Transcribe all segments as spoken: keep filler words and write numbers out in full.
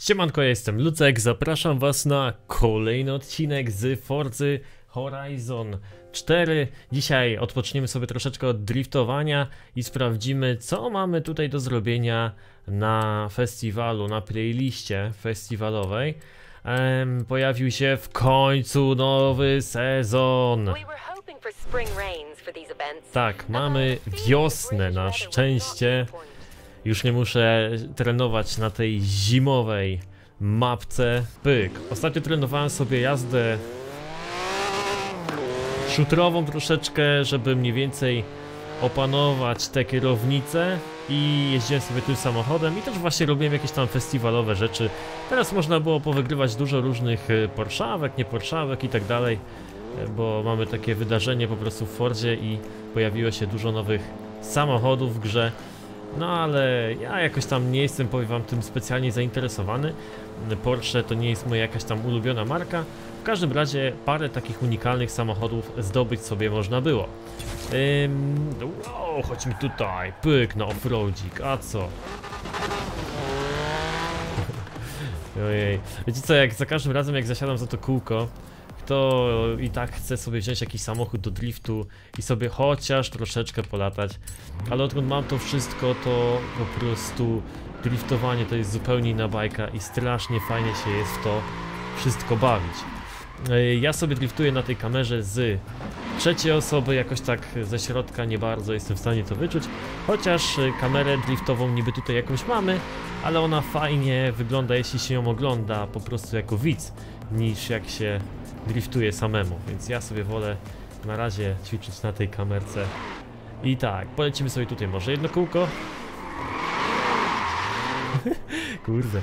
Siemanko, ja jestem Lucek, zapraszam was na kolejny odcinek z Forzy Horizon cztery. Dzisiaj odpoczniemy sobie troszeczkę od driftowania i sprawdzimy, co mamy tutaj do zrobienia na festiwalu, na playliście festiwalowej. Ehm, pojawił się w końcu nowy sezon. Tak, mamy wiosnę na szczęście. Już nie muszę trenować na tej zimowej mapce. Pyk. Ostatnio trenowałem sobie jazdę szutrową troszeczkę, żeby mniej więcej opanować te kierownice. I jeździłem sobie tym samochodem i też właśnie robiłem jakieś tam festiwalowe rzeczy. Teraz można było powygrywać dużo różnych Porszawek, nie Porszawek i tak dalej, bo mamy takie wydarzenie po prostu w Fordzie i pojawiło się dużo nowych samochodów w grze. No ale ja jakoś tam nie jestem, powiem wam, tym specjalnie zainteresowany. Porsche to nie jest moja jakaś tam ulubiona marka. W każdym razie parę takich unikalnych samochodów zdobyć sobie można było. Ym, wow, chodźmy tutaj, pyk na offroadzik, a co? Ojej, wiecie co, jak za każdym razem jak zasiadam za to kółko, to i tak chcę sobie wziąć jakiś samochód do driftu i sobie chociaż troszeczkę polatać. Ale odkąd mam to wszystko, to po prostu driftowanie to jest zupełnie inna bajka i strasznie fajnie się jest w to wszystko bawić. Ja sobie driftuję na tej kamerze z trzeciej osoby, jakoś tak ze środka nie bardzo jestem w stanie to wyczuć. Chociaż kamerę driftową niby tutaj jakąś mamy, ale ona fajnie wygląda, jeśli się ją ogląda po prostu jako widz, niż jak się driftuje samemu, więc ja sobie wolę na razie ćwiczyć na tej kamerce. I tak, polecimy sobie tutaj może jedno kółko. Kurde.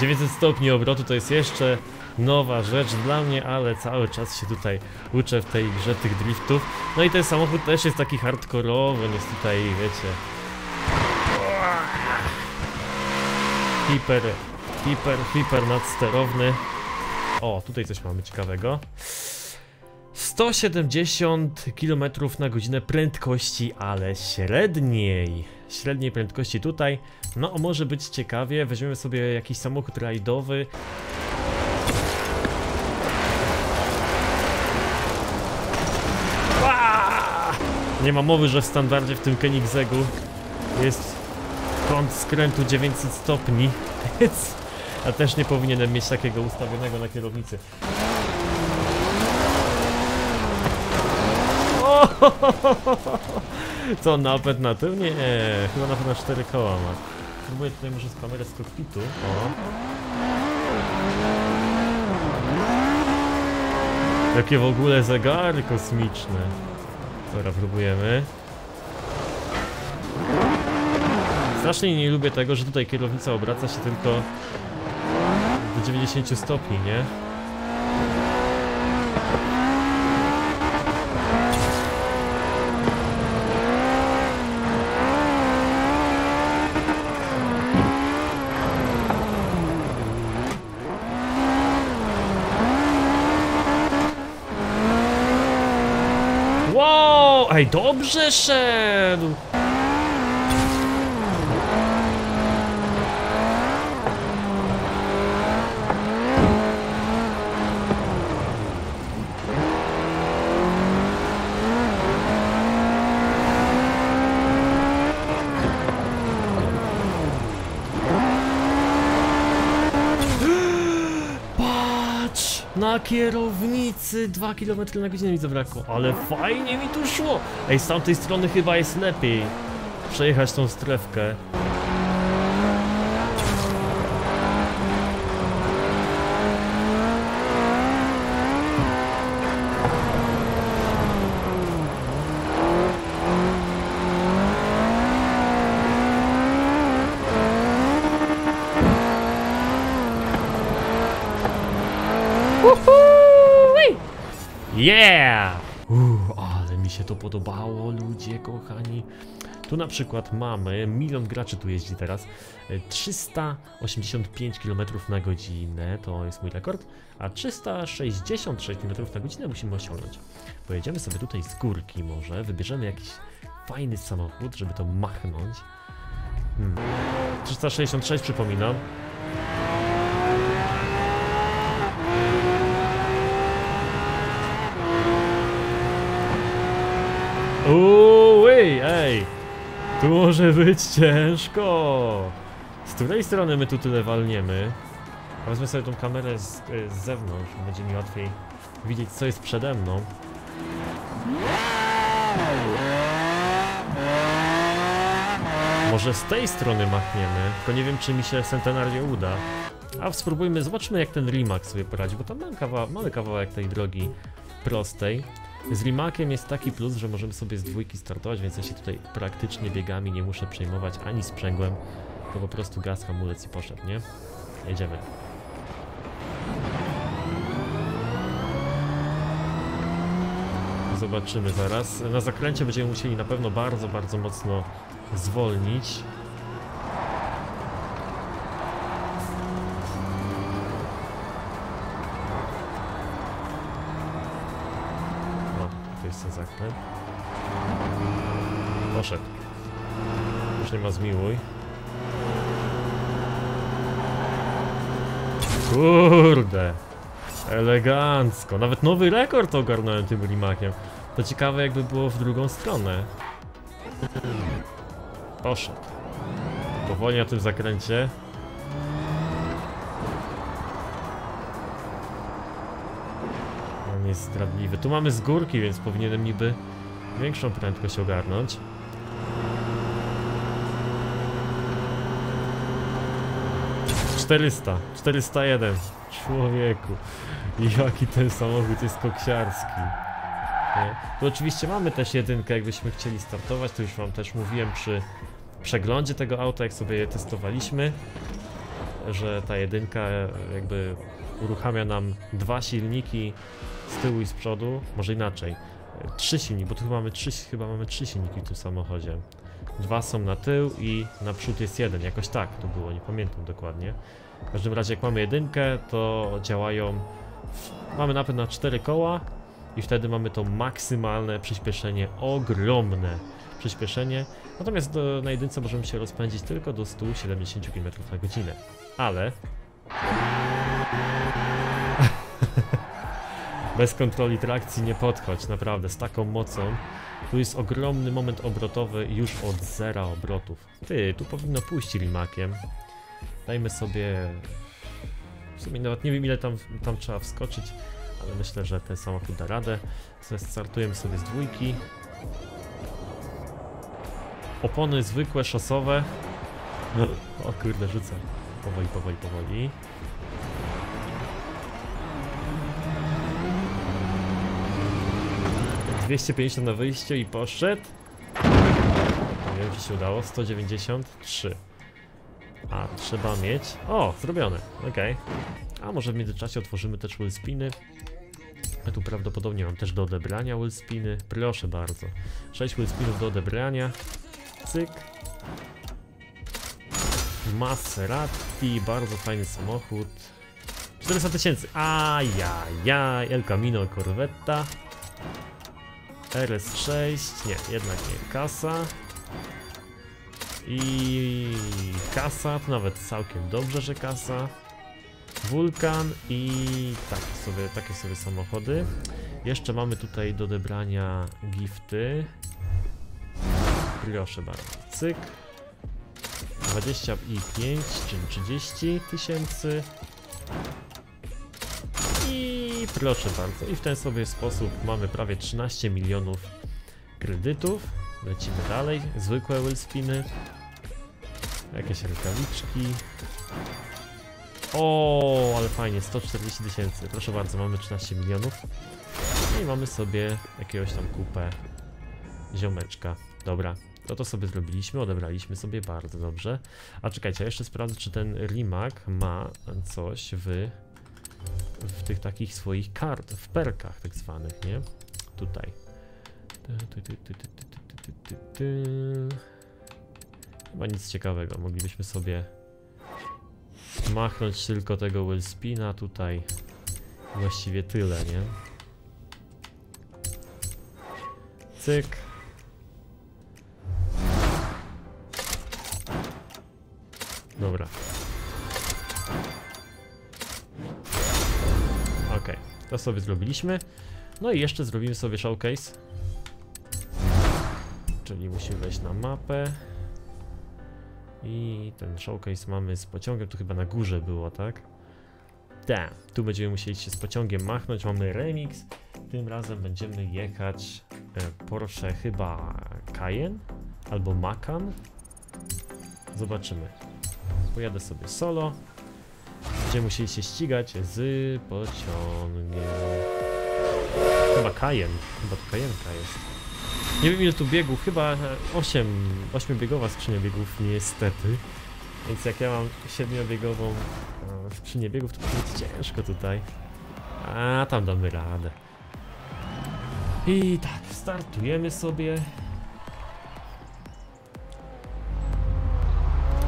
dziewięćset stopni obrotu to jest jeszcze nowa rzecz dla mnie, ale cały czas się tutaj uczę w tej grze tych driftów. No i ten samochód też jest taki hardkorowy, jest tutaj, wiecie, hiper, hiper, hiper nadsterowny. O, tutaj coś mamy ciekawego. sto siedemdziesiąt kilometrów na godzinę prędkości, ale średniej. Średniej prędkości tutaj. No, może być ciekawie. Weźmiemy sobie jakiś samochód rajdowy. Aaaa! Nie ma mowy, że w standardzie w tym Koenigseggu jest kąt skrętu dziewięćset stopni. A też nie powinienem mieć takiego ustawionego na kierownicy. Co, napęd na tył? Nie, chyba napęd na cztery koła ma. Spróbuję tutaj może z kamery z kokpitu. O. Jakie w ogóle zegary kosmiczne. Dobra, próbujemy. Strasznie nie lubię tego, że tutaj kierownica obraca się tylko do dziewięćdziesięciu stopni, nie? Ej, dobrze szedł! Na kierownicy dwa kilometry na godzinę mi zabrakło, ale fajnie mi tu szło. Ej, z tamtej strony chyba jest lepiej przejechać tą strefkę. Yeah! Uuu, ale mi się to podobało, ludzie kochani. Tu na przykład mamy, milion graczy tu jeździ teraz, trzysta osiemdziesiąt pięć kilometrów na godzinę, to jest mój rekord, a trzysta sześćdziesiąt sześć kilometrów na godzinę musimy osiągnąć. Pojedziemy sobie tutaj z górki może, wybierzemy jakiś fajny samochód, żeby to machnąć. Hmm. trzysta sześćdziesiąt sześć przypominam. Uuuuj, ej! Tu może być ciężko! Z której strony my tu tyle walniemy? A wezmę sobie tą kamerę z, z zewnątrz, będzie mi łatwiej widzieć, co jest przede mną. Może z tej strony machniemy, tylko nie wiem, czy mi się centenario uda. A spróbujmy, zobaczmy, jak ten Rimac sobie poradzi, bo tam mamy kawałek, mamy kawałek tej drogi prostej. Z Rimaciem jest taki plus, że możemy sobie z dwójki startować, więc ja się tutaj praktycznie biegami nie muszę przejmować ani sprzęgłem, to po prostu gaz, hamulec i poszedł, nie? Jedziemy. Zobaczymy zaraz. Na zakręcie będziemy musieli na pewno bardzo, bardzo mocno zwolnić. Zakręt. Poszedł. Już nie ma zmiłuj. Kurde. Elegancko. Nawet nowy rekord ogarnąłem tym Rimaciem. To ciekawe, jakby było w drugą stronę. Poszedł. Powoli na tym zakręcie. Jest zdradliwy. Tu mamy z górki, więc powinienem niby większą prędkość ogarnąć. czterysta, czterysta jeden. Człowieku, jaki ten samochód jest koksiarski. Nie? Tu oczywiście mamy też jedynkę, jakbyśmy chcieli startować, to już wam też mówiłem przy przeglądzie tego auta, jak sobie je testowaliśmy, że ta jedynka jakby uruchamia nam dwa silniki z tyłu i z przodu, może inaczej, trzy silniki, bo tu chyba mamy trzy, chyba mamy trzy silniki w tym samochodzie. Dwa są na tył i na przód jest jeden, jakoś tak to było, nie pamiętam dokładnie. W każdym razie jak mamy jedynkę, to działają, mamy napęd na cztery koła i wtedy mamy to maksymalne przyspieszenie, ogromne przyspieszenie. Natomiast do, na jedynce możemy się rozpędzić tylko do stu siedemdziesięciu kilometrów na godzinę, ale... Bez kontroli trakcji nie podchodź, naprawdę, z taką mocą. Tu jest ogromny moment obrotowy już od zera obrotów. Ty, tu powinno pójść Rimaciem. Dajmy sobie... W sumie nawet nie wiem, ile tam, tam trzeba wskoczyć, ale myślę, że ten samochód da radę. Startujemy sobie z dwójki. Opony zwykłe, szosowe. O kurde, rzucę. Powoli, powoli, powoli. dwieście pięćdziesiąt na wyjście i poszedł. Nie wiem, czy się udało. sto dziewięćdziesiąt trzy. A trzeba mieć. O, zrobione. Ok. A może w międzyczasie otworzymy też wheelspiny. Ja tu prawdopodobnie mam też do odebrania wheelspiny. Proszę bardzo. sześć wheelspinów do odebrania. Cyk. Maserati. Bardzo fajny samochód. czterysta tysięcy. Ajajaj. El Camino, Corvette. R S sześć, nie, jednak nie, kasa i kasa, to nawet całkiem dobrze, że kasa, wulkan i takie sobie, takie sobie samochody. Jeszcze mamy tutaj do odebrania gifty, proszę bardzo, cyk, dwadzieścia pięć czyli trzydzieści tysięcy i proszę bardzo. I w ten sobie sposób mamy prawie trzynaście milionów kredytów. Lecimy dalej. Zwykłe wheelspiny. Jakieś rękawiczki. O, ale fajnie. sto czterdzieści tysięcy. Proszę bardzo, mamy trzynaście milionów. I mamy sobie jakiegoś tam kupę ziomeczka. Dobra, to to sobie zrobiliśmy. Odebraliśmy sobie bardzo dobrze. A czekajcie, ja jeszcze sprawdzę, czy ten Rimac ma coś w... w tych takich swoich kart, w perkach tak zwanych, nie? Tutaj. Chyba nic ciekawego, moglibyśmy sobie machnąć tylko tego wheelspina tutaj. Właściwie tyle, nie? Cyk. Dobra. Ok, to sobie zrobiliśmy. No i jeszcze zrobimy sobie showcase. Czyli musimy wejść na mapę. I ten showcase mamy z pociągiem. Tu chyba na górze było, tak? Tak, tu będziemy musieli się z pociągiem machnąć. Mamy remix. Tym razem będziemy jechać Porsche chyba Cayenne albo Macan. Zobaczymy. Pojadę sobie solo. Będziemy musieli się ścigać z pociągiem. Chyba Cayenne. Chyba to Cayenne'ka jest. Nie wiem ile tu biegów. Chyba osiem, ośmiobiegowa skrzynia biegów niestety. Więc jak ja mam siedmiobiegową skrzynię biegów, to będzie ciężko tutaj. A tam damy radę. I tak, startujemy sobie.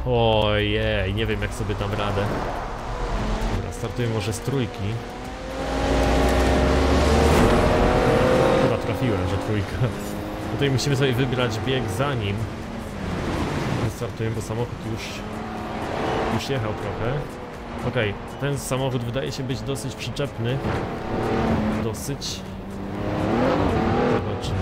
Ojej, nie wiem jak sobie tam radę. Dobra, startuję może z trójki. Chyba trafiłem, że trójka. Tutaj musimy sobie wybrać bieg za nim. Startujemy, bo samochód już, już jechał trochę. Okej, okay, ten samochód wydaje się być dosyć przyczepny. Dosyć. Zobaczymy.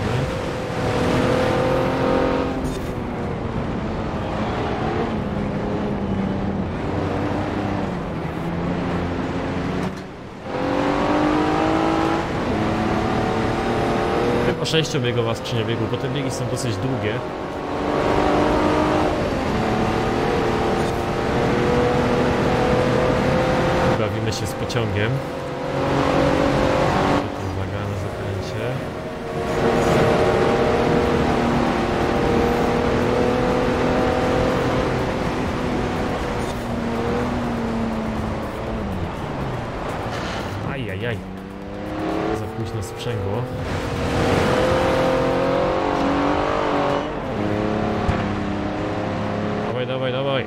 O sześciobiegowa skrzynia biegu, bo te biegi są dosyć długie. Bawimy się z pociągiem. Uwaga na zakręcie. Ajajaj. Za późno sprzęgło. Dawaj, dawaj, dawaj.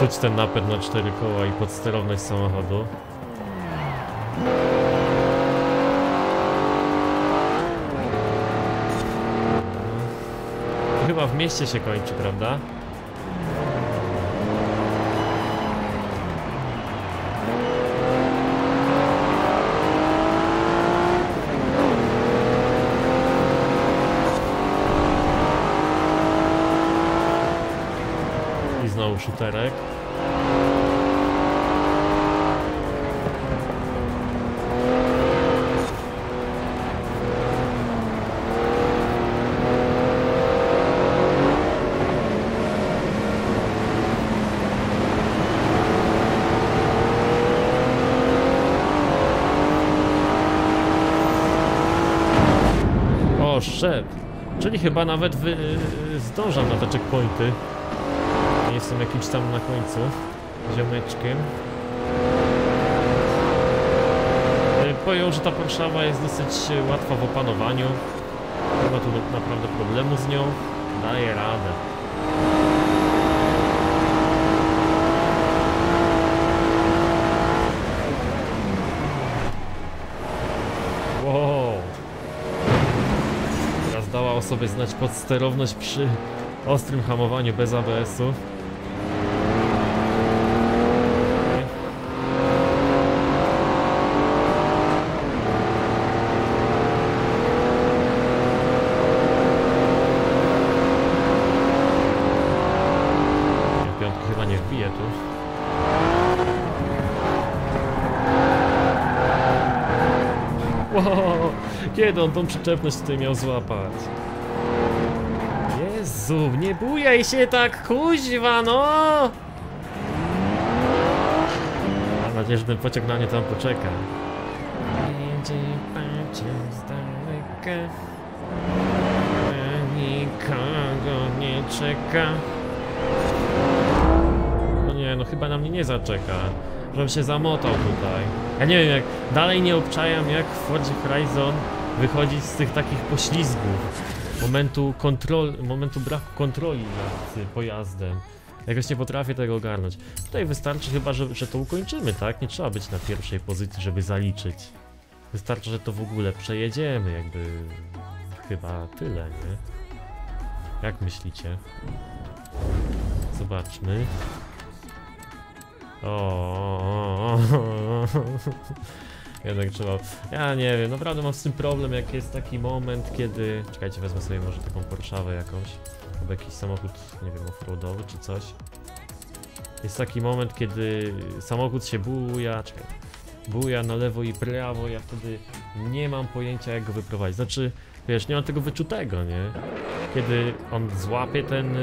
Czuć ten napęd na cztery koła i podsterowność samochodu. To chyba w mieście się kończy, prawda? Szuterek. O, szep. Czyli chyba nawet wy... zdążam na te checkpointy. Jestem jakimś tam na końcu ziomeczkiem. Pojął, że ta Warszawa jest dosyć łatwa w opanowaniu. Nie ma tu naprawdę problemu z nią. Daje radę. Wow. Teraz dała o sobie znać podsterowność przy ostrym hamowaniu bez A B S-u. Kiedy on tą przyczepność tutaj miał złapać? Jezu, nie bujaj się tak, kuźwa, no! Mam nadzieję, że ten pociąg na mnie tam poczeka. Jedzie pociąg z daleka, nikogo nie czeka. No nie, no chyba na mnie nie zaczeka. Żebym się zamotał tutaj. Ja nie wiem, jak dalej nie obczajam, jak w Forza Horizon wychodzić z tych takich poślizgów, momentu kontroli, momentu braku kontroli nad pojazdem. Jakoś nie potrafię tego ogarnąć. Tutaj wystarczy chyba, że, że to ukończymy, tak? Nie trzeba być na pierwszej pozycji, żeby zaliczyć. Wystarczy, że to w ogóle przejedziemy, jakby... Chyba tyle, nie? Jak myślicie? Zobaczmy. O, jednak trzeba... Ja nie wiem, naprawdę mam z tym problem, jak jest taki moment, kiedy... Czekajcie, wezmę sobie może taką Porszawę jakąś. Albo jakiś samochód, nie wiem, offroadowy czy coś. Jest taki moment, kiedy samochód się buja, czekaj, buja na lewo i prawo, ja wtedy nie mam pojęcia, jak go wyprowadzić. Znaczy, wiesz, nie mam tego wyczutego, nie? Kiedy on złapie ten...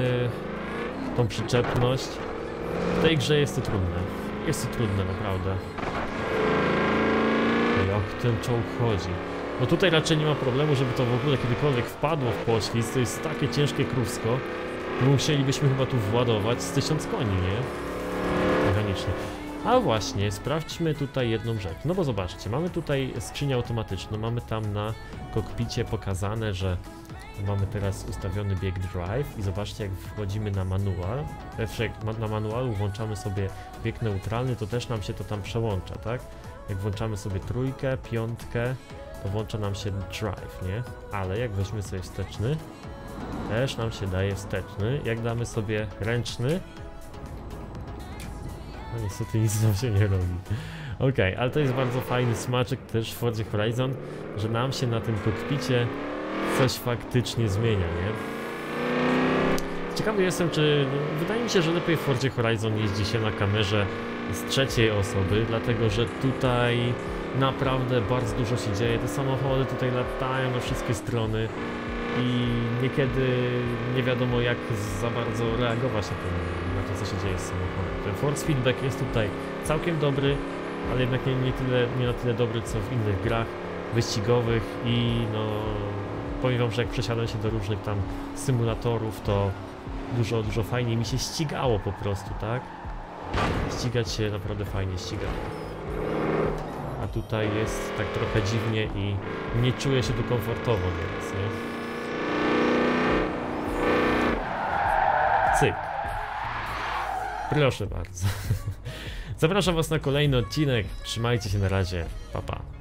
tą przyczepność. W tej grze jest to trudne. Jest to trudne, naprawdę. Jak ten czołg chodzi. No tutaj raczej nie ma problemu, żeby to w ogóle kiedykolwiek wpadło w poślizg. To jest takie ciężkie krówsko. Musielibyśmy chyba tu władować z tysiąc koni, nie? Mechanicznie. A właśnie, sprawdźmy tutaj jedną rzecz. No bo zobaczcie, mamy tutaj skrzynię automatyczną. Mamy tam na kokpicie pokazane, że mamy teraz ustawiony bieg drive i zobaczcie, jak wchodzimy na manual. Na manualu włączamy sobie bieg neutralny, to też nam się to tam przełącza, tak? Jak włączamy sobie trójkę, piątkę, to włącza nam się drive, nie? Ale jak weźmy sobie wsteczny, też nam się daje wsteczny. Jak damy sobie ręczny, no niestety nic nam się nie robi. Okej, okay, ale to jest bardzo fajny smaczek też w Forza Horizon, że nam się na tym kokpicie coś faktycznie zmienia, nie? Ciekawy jestem, czy... Wydaje mi się, że lepiej w Forza Horizon jeździ się na kamerze z trzeciej osoby, dlatego że tutaj naprawdę bardzo dużo się dzieje. Te samochody tutaj latają na wszystkie strony i niekiedy nie wiadomo, jak za bardzo reagować na to, na to co się dzieje z samochodem. Ten force feedback jest tutaj całkiem dobry, ale jednak nie, nie, tyle, nie na tyle dobry, co w innych grach wyścigowych i no... Powiem wam, że jak przesiadłem się do różnych tam symulatorów, to dużo, dużo fajniej mi się ścigało po prostu, tak? Ścigać się naprawdę fajnie ścigało. A tutaj jest tak trochę dziwnie i nie czuję się tu komfortowo, więc nie? Cyk. Proszę bardzo. Zapraszam was na kolejny odcinek. Trzymajcie się, na razie. Pa, pa.